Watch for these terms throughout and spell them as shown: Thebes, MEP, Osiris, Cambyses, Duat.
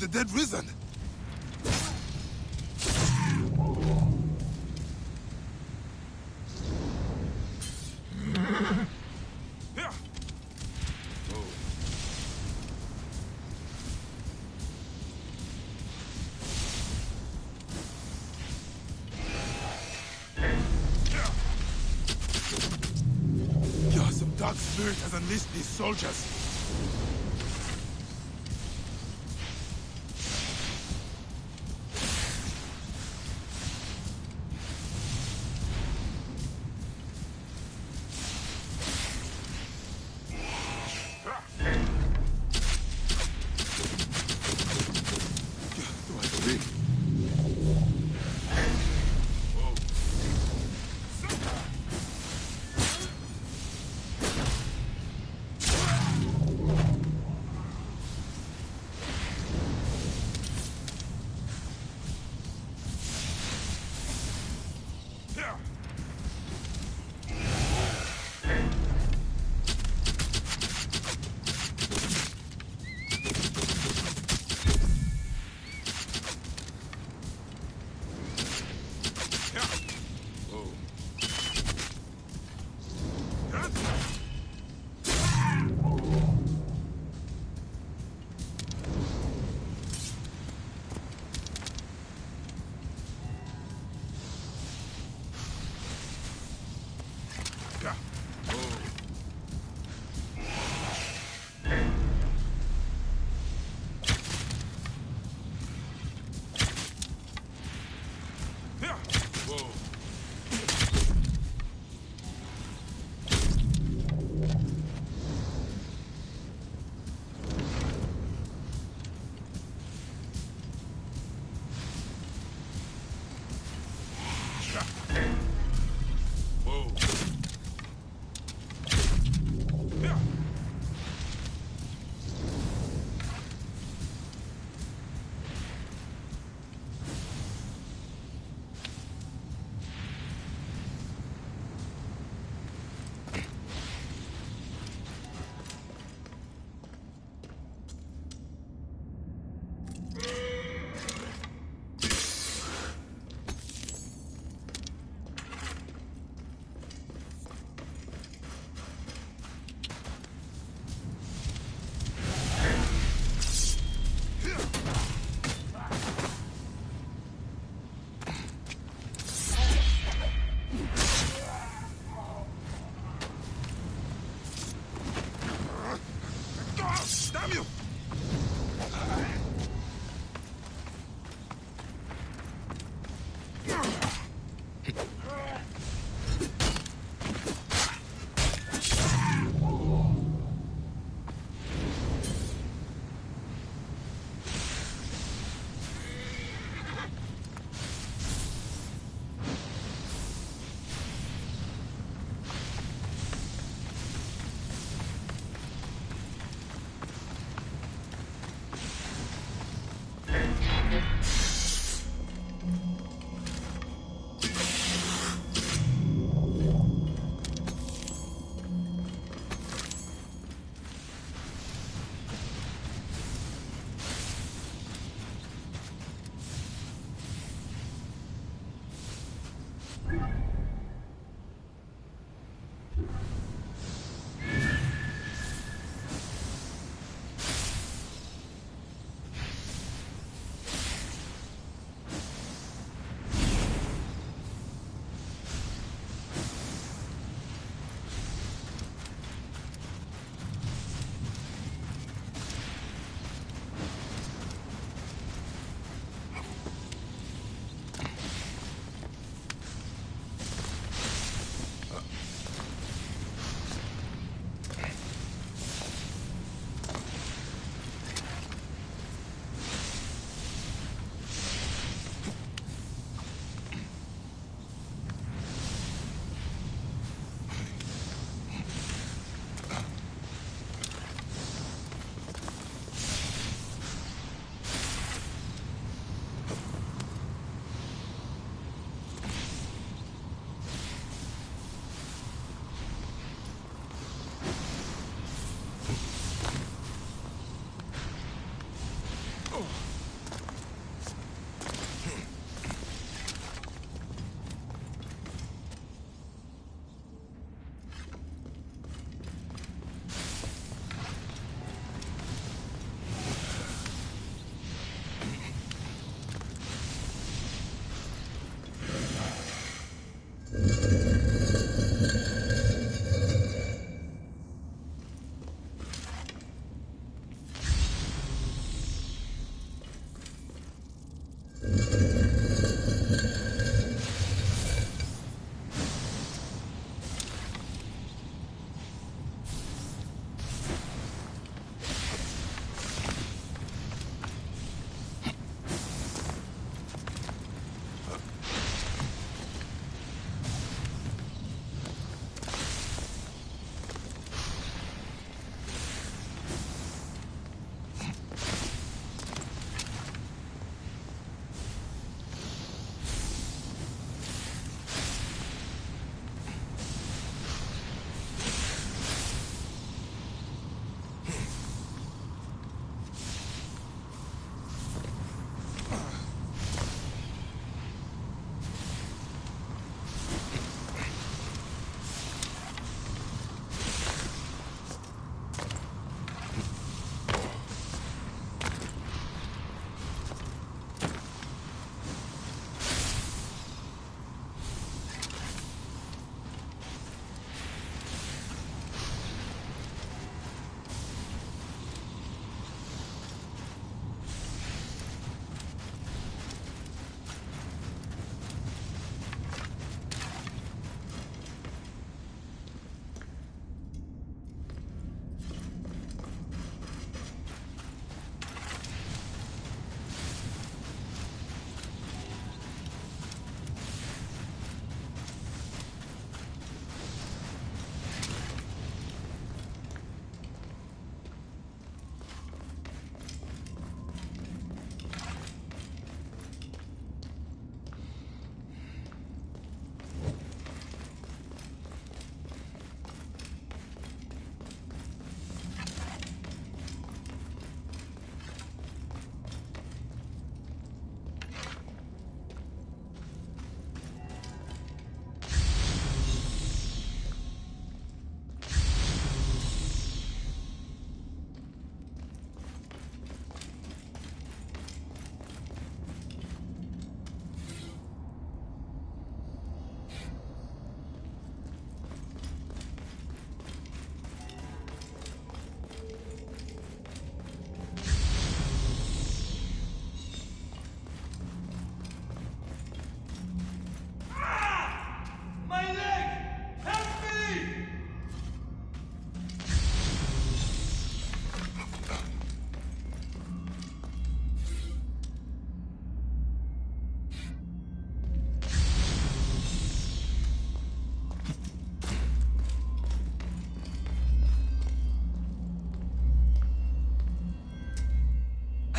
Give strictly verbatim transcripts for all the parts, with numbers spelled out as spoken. have the dead risen? Dark Spirit has unleashed these soldiers.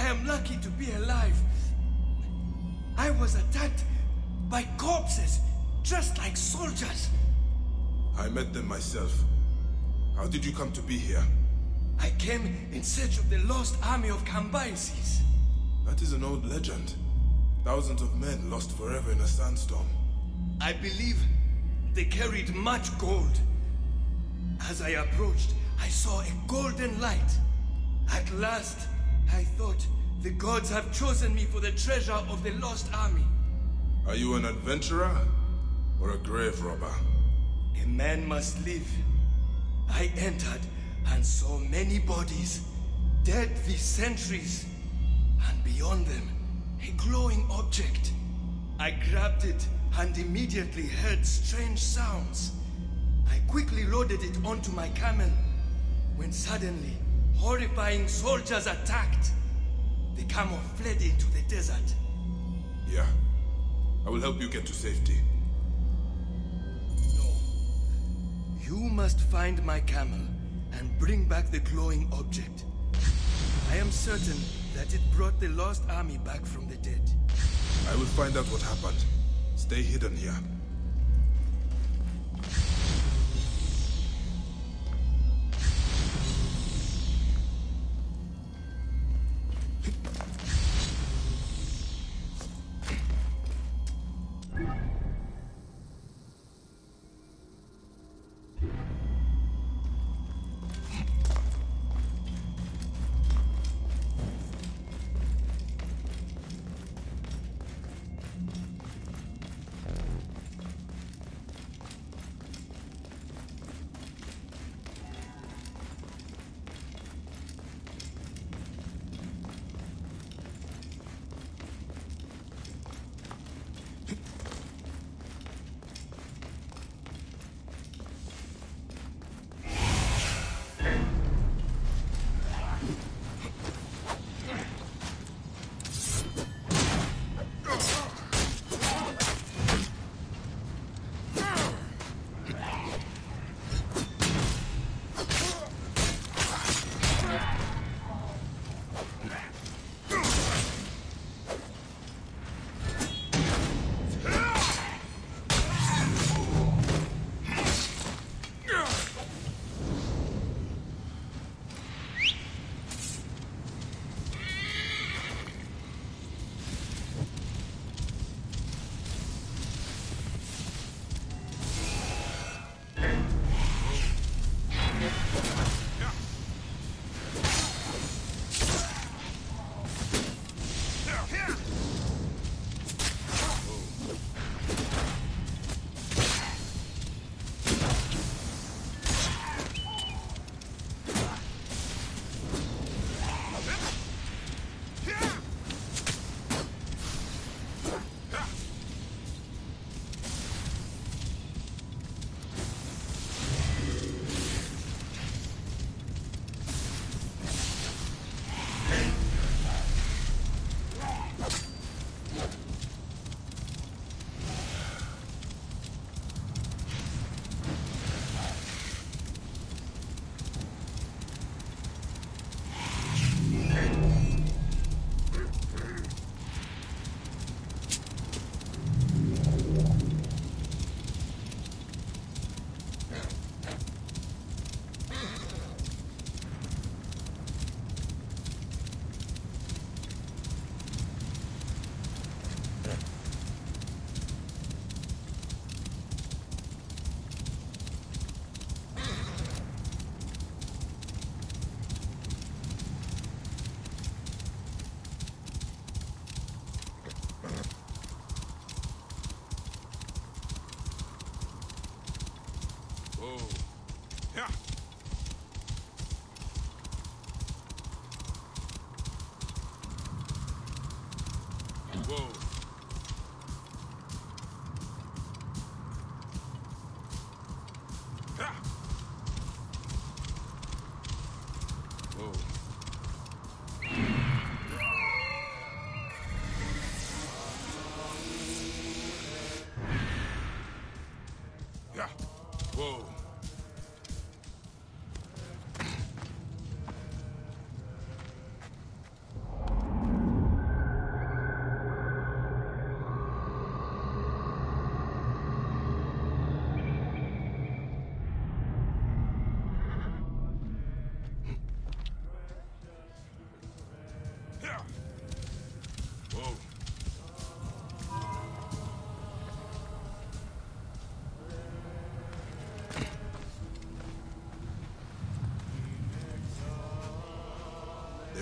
am lucky to be alive. I was attacked by corpses, dressed like soldiers. I met them myself. How did you come to be here? I came in search of the lost army of Cambyses. That is an old legend. Thousands of men lost forever in a sandstorm. I believe they carried much gold. As I approached, I saw a golden light. At last, I thought, the gods have chosen me for the treasure of the lost army. Are you an adventurer or a grave robber? A man must live. I entered and saw many bodies, dead these centuries, and beyond them, a glowing object. I grabbed it and immediately heard strange sounds. I quickly loaded it onto my camel, when suddenly, horrifying soldiers attacked. The camel fled into the desert. Yeah, I will help you get to safety. No, you must find my camel and bring back the glowing object. I am certain that it brought the lost army back from the dead. I will find out what happened. Stay hidden here.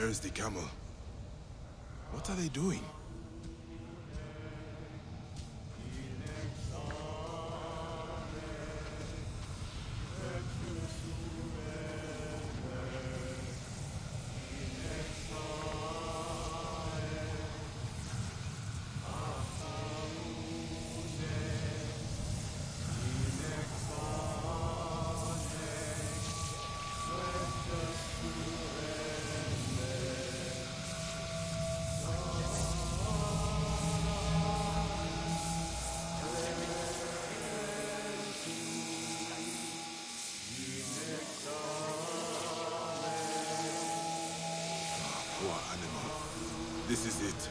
There's the camel. What are they doing? This is it.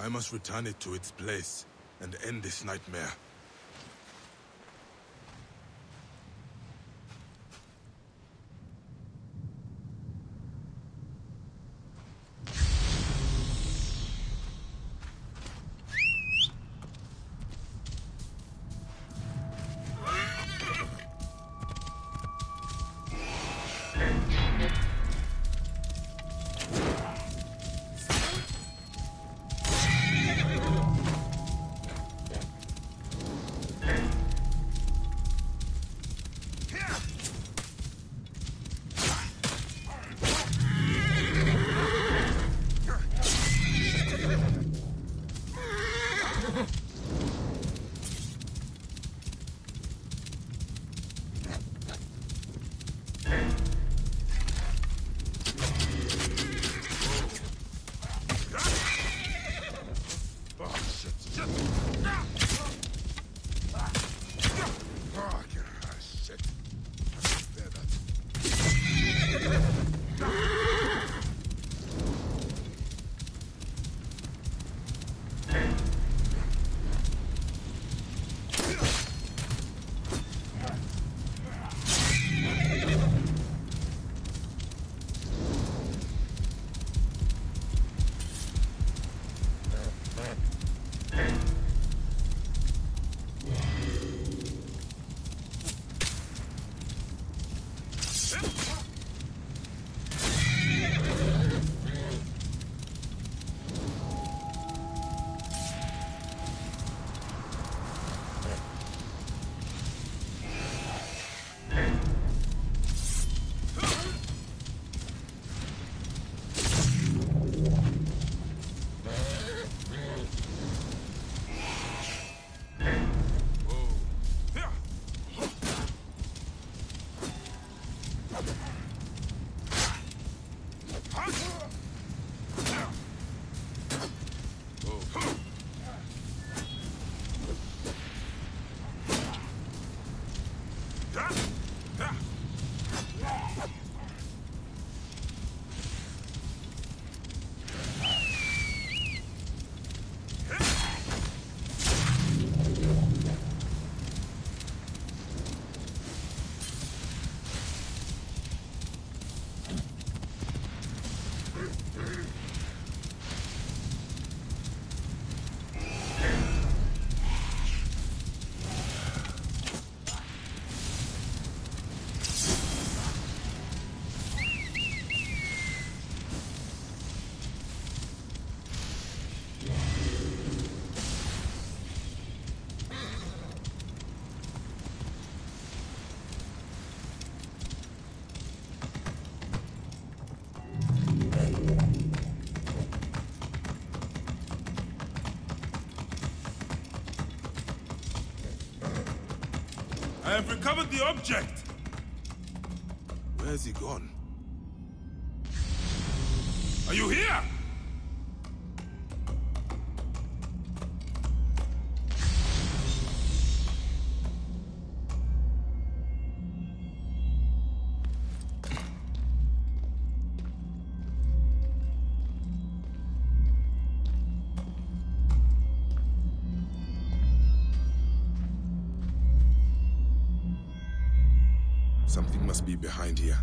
I must return it to its place and end this nightmare. I have recovered the object! Where's he gone? Are you here? Something must be behind here.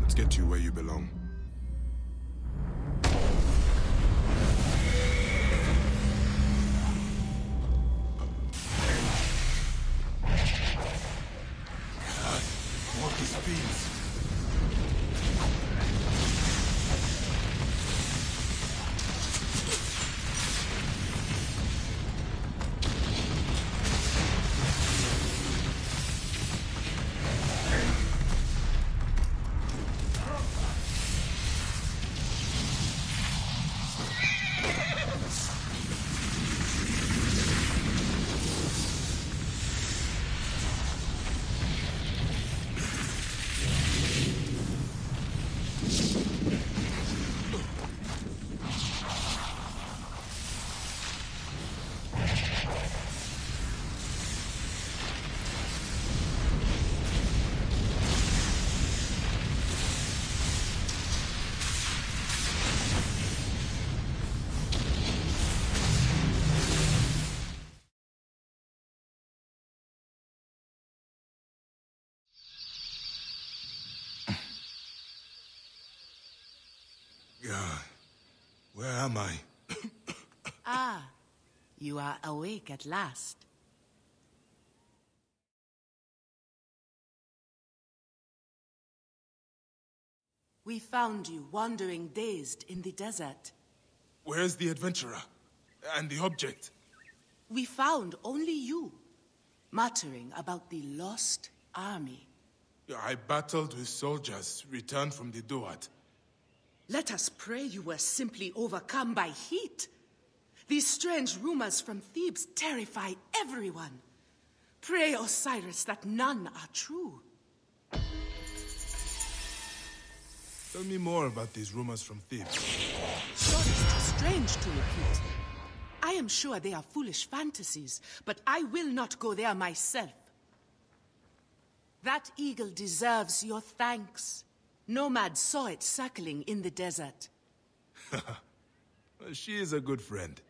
Let's get you where you belong. God, what is this? Where am I? Ah, you are awake at last. We found you wandering dazed in the desert. Where's the adventurer? And the object? We found only you, muttering about the lost army. I battled with soldiers, returned from the Duat. Let us pray you were simply overcome by heat. These strange rumors from Thebes terrify everyone. Pray, Osiris, that none are true. Tell me more about these rumors from Thebes. Stories too strange to repeat. I am sure they are foolish fantasies, but I will not go there myself. That eagle deserves your thanks. Nomad saw it circling in the desert. Well, she is a good friend.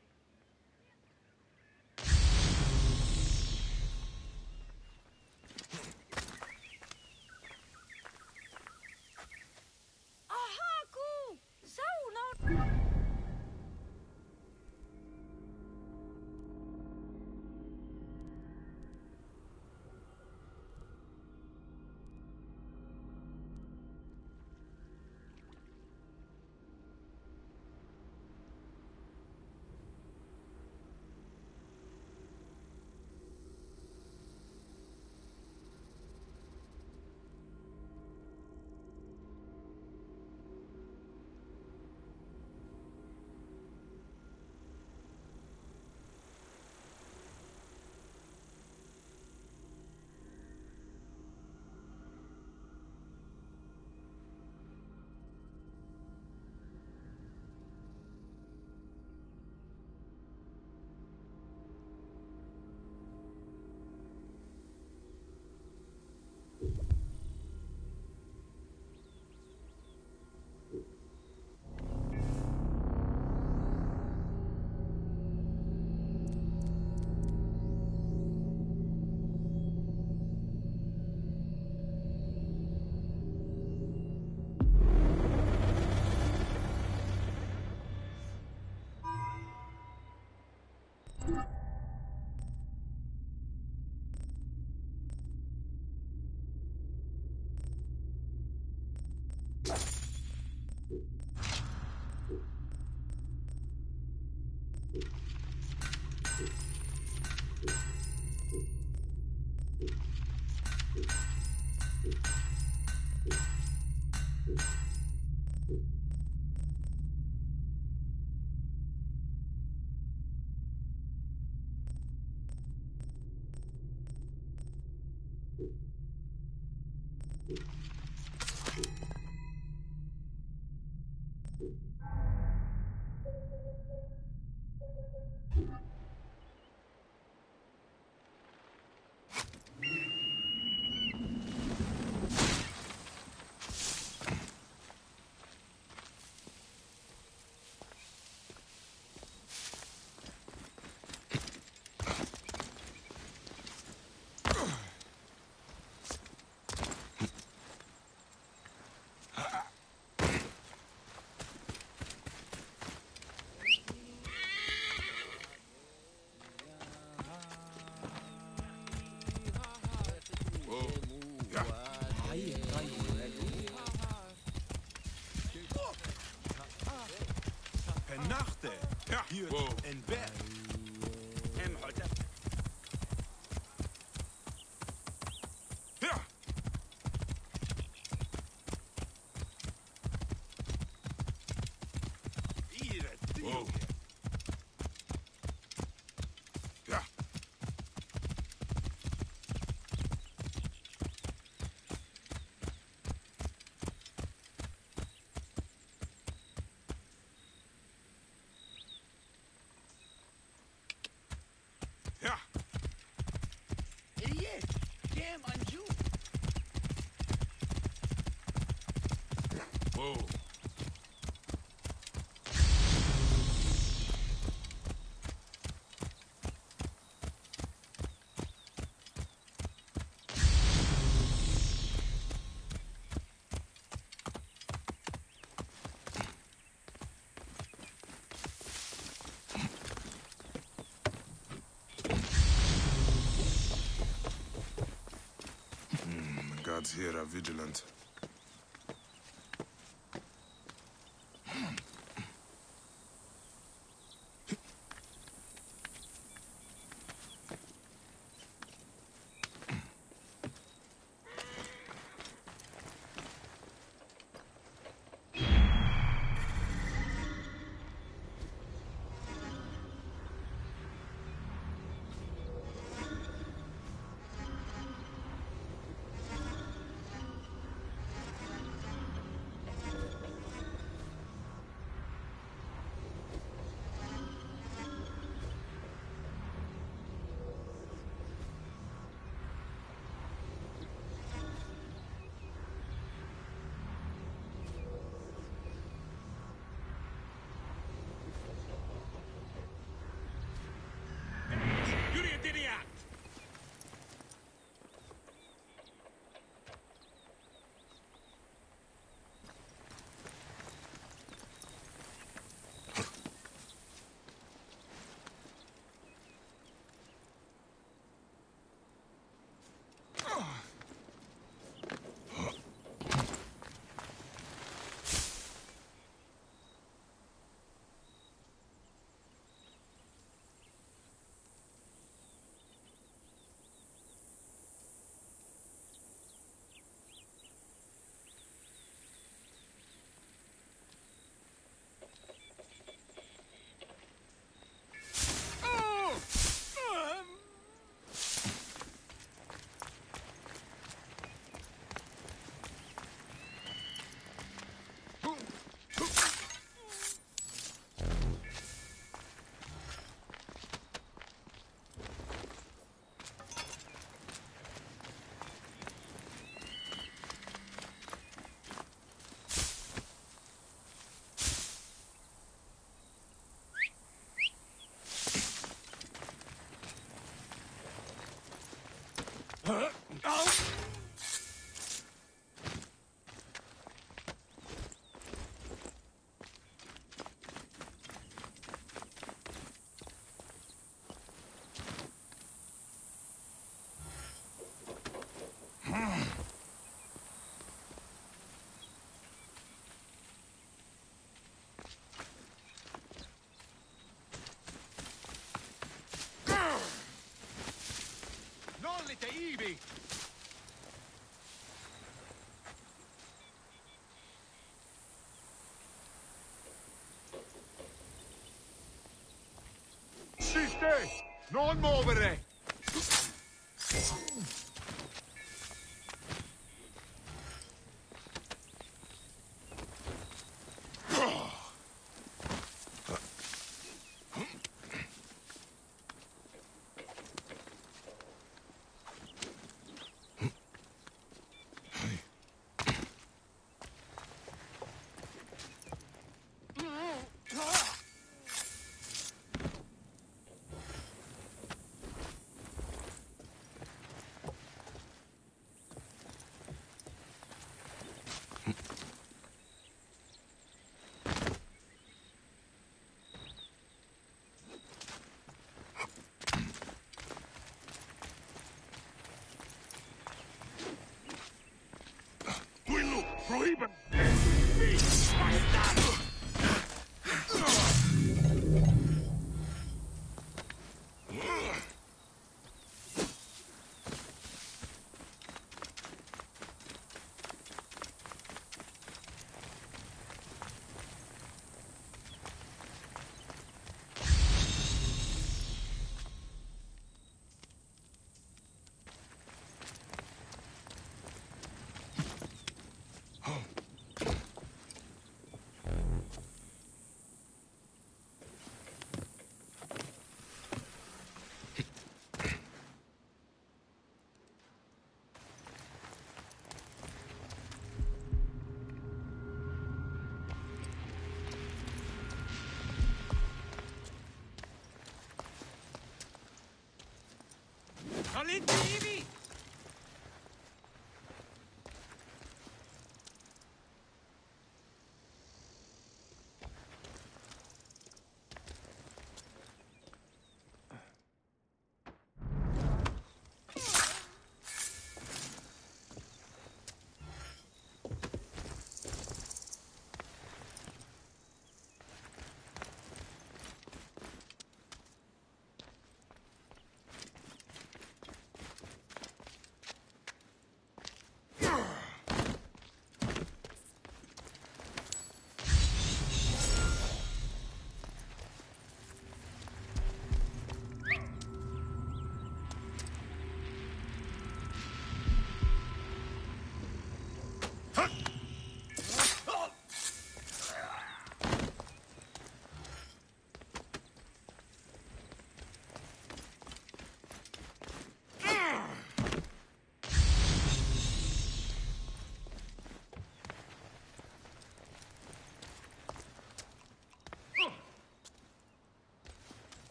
Whoa. Whoa. Gods here are vigilant. Huh? Oh! Thebes. Siste, non muovere. Prohibit! Bastardo!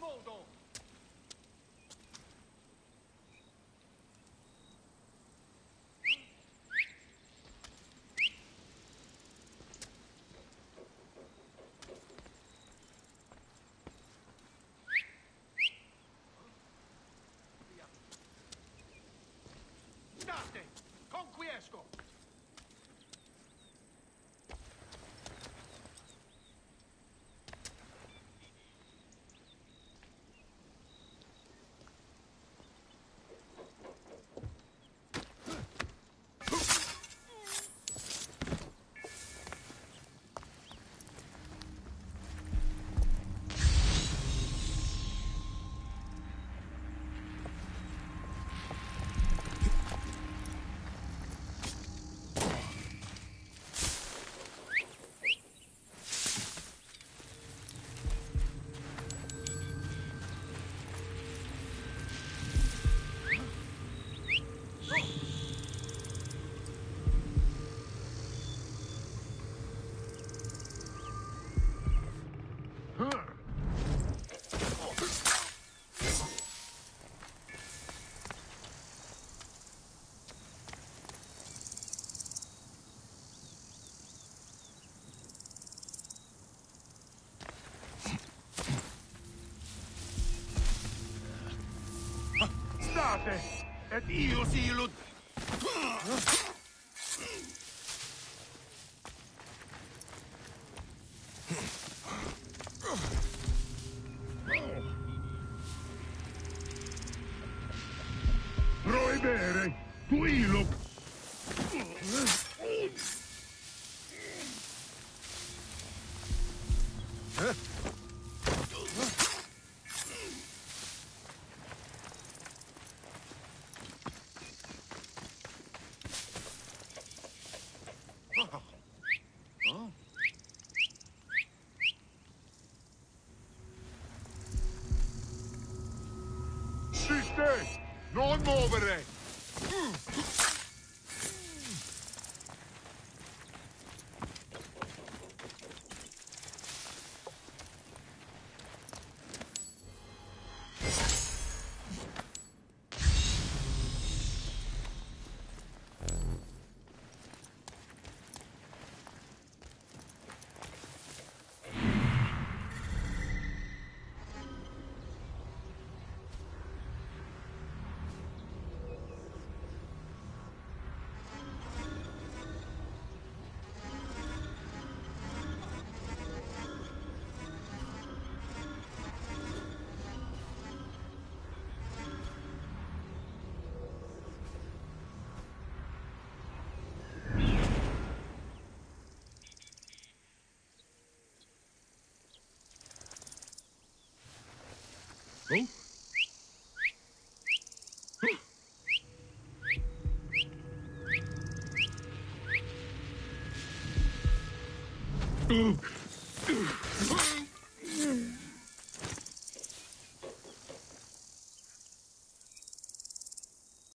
Moldon. Date, conquiesco. Et io silut. Proibere, tu ilup. Non muovere! Ooh. Ooh.